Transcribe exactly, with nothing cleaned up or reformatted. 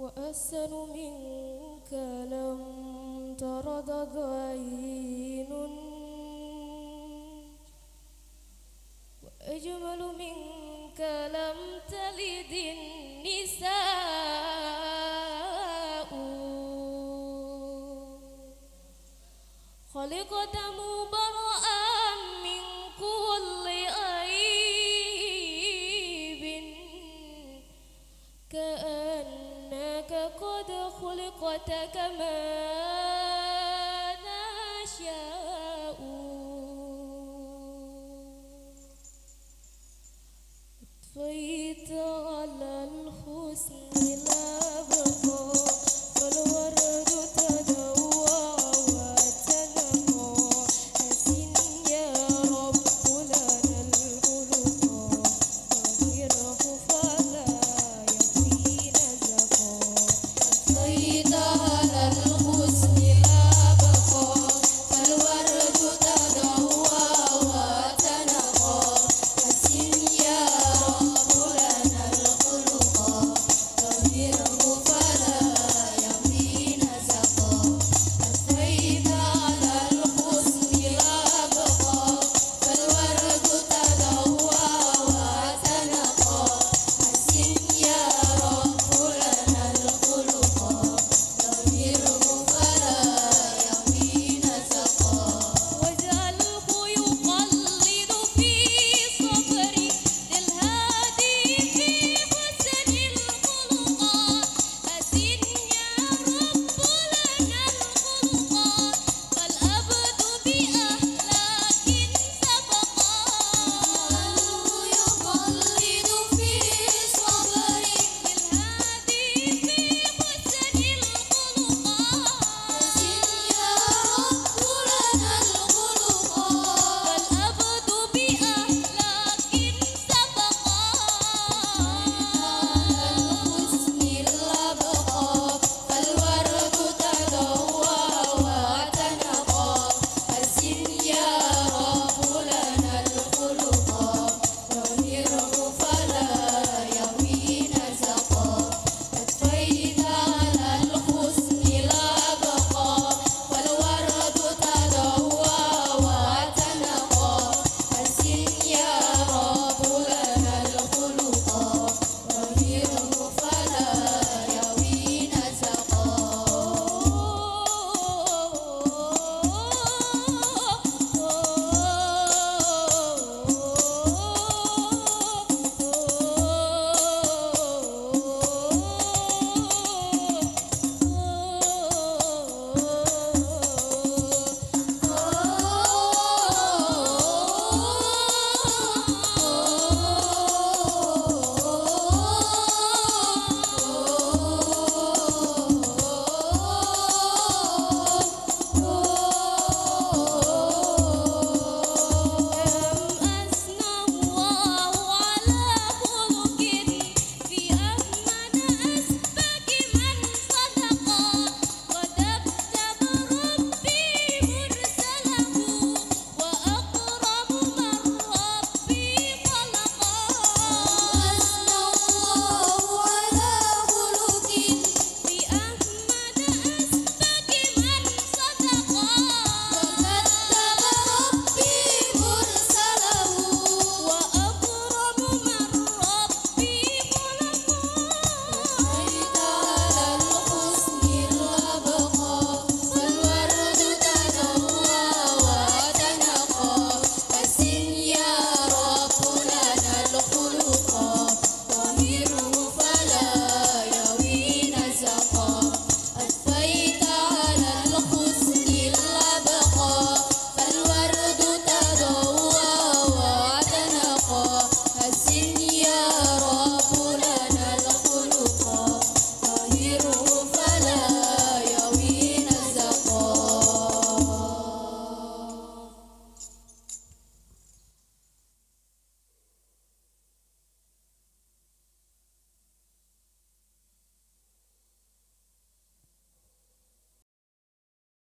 وأحسن منك لم ترض عين، وأجمل منك لم تلد النساء، خلقت مبرأ من كل عيب، كأنك قد خلقت كما